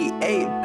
28